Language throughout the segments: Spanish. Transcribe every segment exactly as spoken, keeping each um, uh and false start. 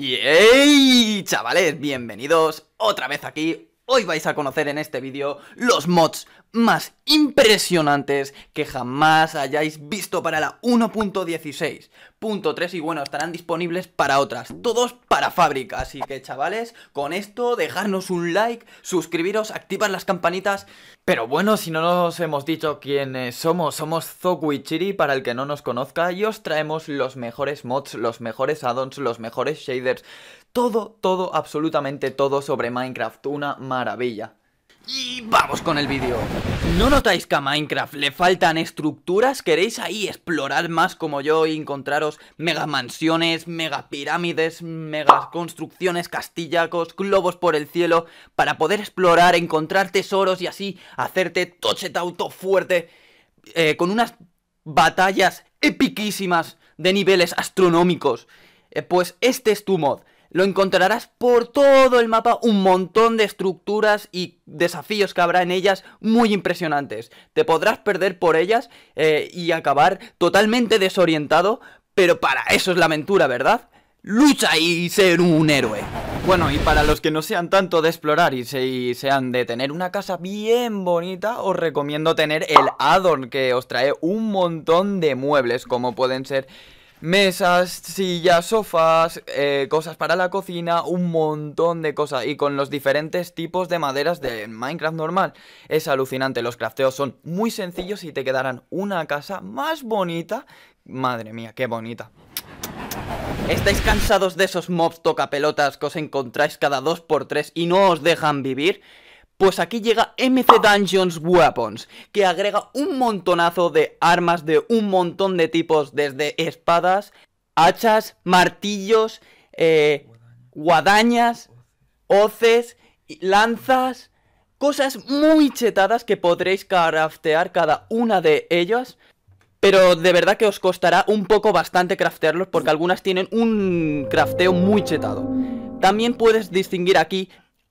Y hey, chavales, bienvenidos otra vez aquí. Hoy vais a conocer en este vídeo los mods más impresionantes que jamás hayáis visto para la uno punto dieciséis punto tres y bueno, estarán disponibles para otras, todos para Fabric. Así que chavales, con esto dejarnos un like, suscribiros, activar las campanitas. Pero bueno, si no nos hemos dicho quiénes somos, somos Zokuichiri, para el que no nos conozca, y os traemos los mejores mods, los mejores add-ons, los mejores shaders, todo, todo, absolutamente todo sobre Minecraft, una maravilla. Y vamos con el vídeo. ¿No notáis que a Minecraft le faltan estructuras? ¿Queréis ahí explorar más como yo y encontraros mega mansiones, mega pirámides, mega construcciones, castillacos, globos por el cielo, para poder explorar, encontrar tesoros y así hacerte tochetauto fuerte, eh, con unas batallas epiquísimas de niveles astronómicos? Eh, pues este es tu mod. Lo encontrarás por todo el mapa, un montón de estructuras y desafíos que habrá en ellas muy impresionantes. Te podrás perder por ellas eh, y acabar totalmente desorientado, pero para eso es la aventura, ¿verdad? Lucha y ser un héroe. Bueno, y para los que no sean tanto de explorar y, se, y sean de tener una casa bien bonita, os recomiendo tener el add-on que os trae un montón de muebles, como pueden ser mesas, sillas, sofás, eh, cosas para la cocina, un montón de cosas. Y con los diferentes tipos de maderas de Minecraft normal. Es alucinante, los crafteos son muy sencillos y te quedarán una casa más bonita. Madre mía, qué bonita. ¿Estáis cansados de esos mobs tocapelotas que os encontráis cada dos por tres y no os dejan vivir? Pues aquí llega M C Dungeons Weapons, que agrega un montonazo de armas de un montón de tipos, desde espadas, hachas, martillos, eh, guadañas, hoces, lanzas, cosas muy chetadas que podréis craftear cada una de ellas. Pero de verdad que os costará un poco bastante craftearlos, porque algunas tienen un crafteo muy chetado. También puedes distinguir aquí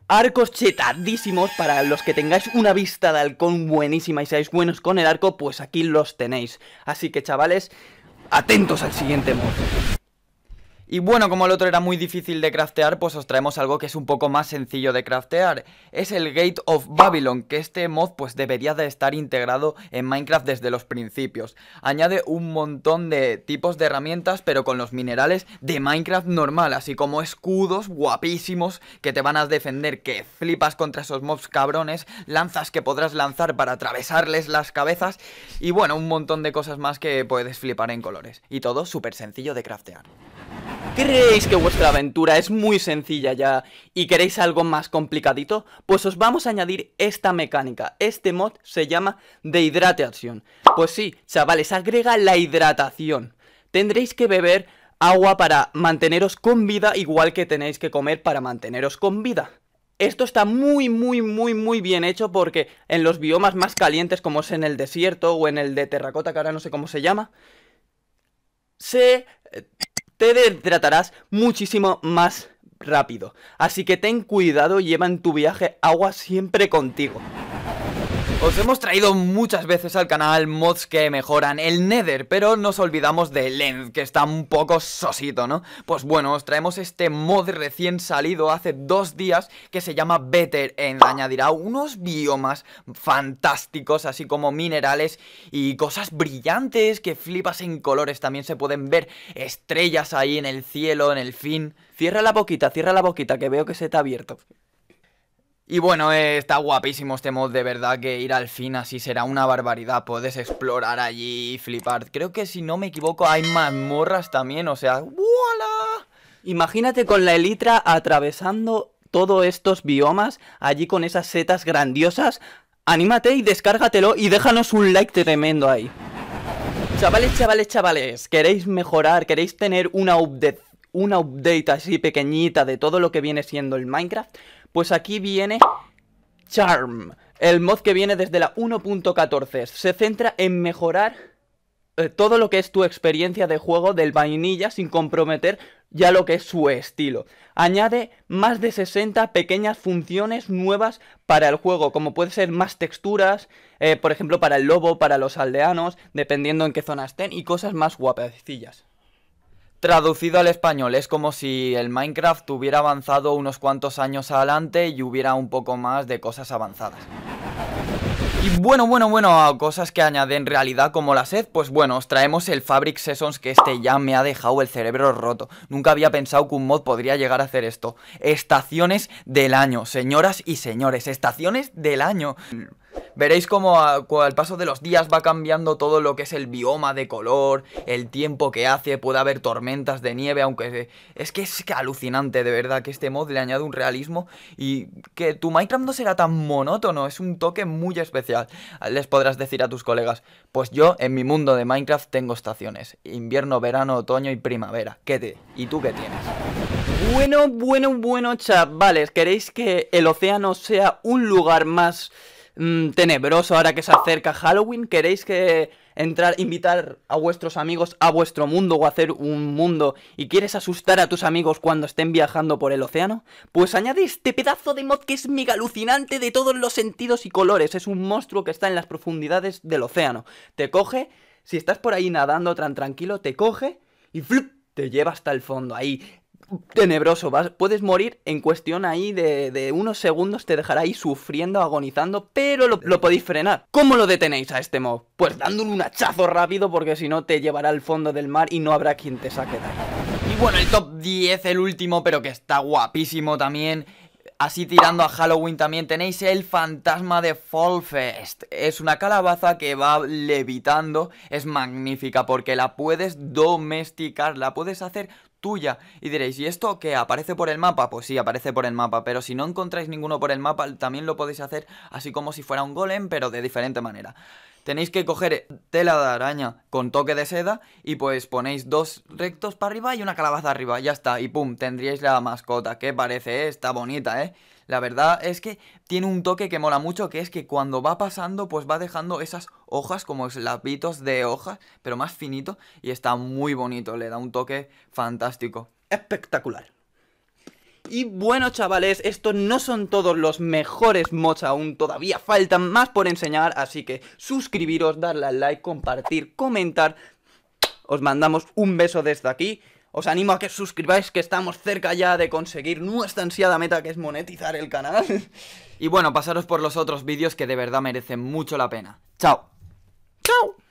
arcos chetadísimos, para los que tengáis una vista de halcón buenísima y seáis buenos con el arco, pues aquí los tenéis. Así que chavales, atentos al siguiente mod. Y bueno, como el otro era muy difícil de craftear, pues os traemos algo que es un poco más sencillo de craftear. Es el Gate of Babylon, que este mod pues debería de estar integrado en Minecraft desde los principios. Añade un montón de tipos de herramientas, pero con los minerales de Minecraft normal, así como escudos guapísimos que te van a defender, que flipas contra esos mobs cabrones, lanzas que podrás lanzar para atravesarles las cabezas, y bueno, un montón de cosas más que puedes flipar en colores. Y todo súper sencillo de craftear. ¿Creéis que vuestra aventura es muy sencilla ya y queréis algo más complicadito? Pues os vamos a añadir esta mecánica. Este mod se llama de hidratación. Pues sí, chavales, agrega la hidratación. Tendréis que beber agua para manteneros con vida, igual que tenéis que comer para manteneros con vida. Esto está muy, muy, muy, muy bien hecho, porque en los biomas más calientes, como es en el desierto o en el de terracota, que ahora no sé cómo se llama, se... te hidratarás muchísimo más rápido. Así que ten cuidado, lleva en tu viaje agua siempre contigo. Os hemos traído muchas veces al canal mods que mejoran el Nether, pero nos olvidamos del End, que está un poco sosito, ¿no? Pues bueno, os traemos este mod recién salido hace dos días, que se llama Better End. Añadirá unos biomas fantásticos, así como minerales y cosas brillantes que flipas en colores. También se pueden ver estrellas ahí en el cielo, en el fin. Cierra la boquita, cierra la boquita, que veo que se te ha abierto. Y bueno, eh, está guapísimo este mod, de verdad que ir al fin así será una barbaridad. Puedes explorar allí y flipar. Creo que si no me equivoco hay mazmorras también, o sea, ¡wala! Imagínate con la elytra atravesando todos estos biomas, allí con esas setas grandiosas. Anímate y descárgatelo y déjanos un like tremendo ahí. Chavales, chavales, chavales, ¿queréis mejorar? ¿Queréis tener una update, una update así pequeñita de todo lo que viene siendo el Minecraft? Pues aquí viene Charm, el mod que viene desde la uno punto catorce. Se centra en mejorar eh, todo lo que es tu experiencia de juego del vainilla, sin comprometer ya lo que es su estilo. Añade más de sesenta pequeñas funciones nuevas para el juego, como puede ser más texturas, eh, por ejemplo para el lobo, para los aldeanos, dependiendo en qué zona estén, y cosas más guapecillas. Traducido al español, es como si el Minecraft hubiera avanzado unos cuantos años adelante y hubiera un poco más de cosas avanzadas. Y bueno, bueno, bueno, cosas que añaden realidad como la sed, pues bueno, os traemos el Fabric Seasons, que este ya me ha dejado el cerebro roto. Nunca había pensado que un mod podría llegar a hacer esto. Estaciones del año, señoras y señores, estaciones del año. Veréis cómo al paso de los días va cambiando todo lo que es el bioma de color, el tiempo que hace, puede haber tormentas de nieve, aunque es que es alucinante, de verdad, que este mod le añade un realismo y que tu Minecraft no será tan monótono, es un toque muy especial. Les podrás decir a tus colegas, pues yo en mi mundo de Minecraft tengo estaciones, invierno, verano, otoño y primavera. ¿Qué te? ¿Y tú qué tienes? Bueno, bueno, bueno, chavales, ¿queréis que el océano sea un lugar más tenebroso ahora que se acerca Halloween? ¿Queréis que entrar, invitar a vuestros amigos a vuestro mundo o hacer un mundo y quieres asustar a tus amigos cuando estén viajando por el océano? Pues añade este pedazo de mod que es mega alucinante de todos los sentidos y colores. Es un monstruo que está en las profundidades del océano. Te coge, si estás por ahí nadando tan tranquilo, te coge y ¡flup!, te lleva hasta el fondo, ahí. Tenebroso, vas, puedes morir en cuestión ahí de, de unos segundos, te dejará ahí sufriendo, agonizando, pero lo, lo podéis frenar. ¿Cómo lo detenéis a este mob? Pues dándole un hachazo rápido, porque si no te llevará al fondo del mar y no habrá quien te saque de ahí. Y bueno, el top diez, el último, pero que está guapísimo también. Así tirando a Halloween también tenéis el fantasma de Fallfest. Es una calabaza que va levitando, es magnífica porque la puedes domesticar, la puedes hacer tuya. Y diréis, ¿y esto qué? ¿Aparece por el mapa? Pues sí, aparece por el mapa, pero si no encontráis ninguno por el mapa también lo podéis hacer así como si fuera un golem, pero de diferente manera. Tenéis que coger tela de araña con toque de seda y pues ponéis dos rectos para arriba y una calabaza arriba, ya está, y pum, tendríais la mascota. ¿Qué parece, eh? Está bonita, eh. La verdad es que tiene un toque que mola mucho, que es que cuando va pasando pues va dejando esas hojas como slapitos de hojas, pero más finito, y está muy bonito, le da un toque fantástico. Espectacular. Y bueno, chavales, estos no son todos los mejores mods aún, todavía faltan más por enseñar, así que suscribiros, darle al like, compartir, comentar. Os mandamos un beso desde aquí. Os animo a que suscribáis, que estamos cerca ya de conseguir nuestra ansiada meta, que es monetizar el canal. Y bueno, pasaros por los otros vídeos que de verdad merecen mucho la pena. ¡Chao! ¡Chao!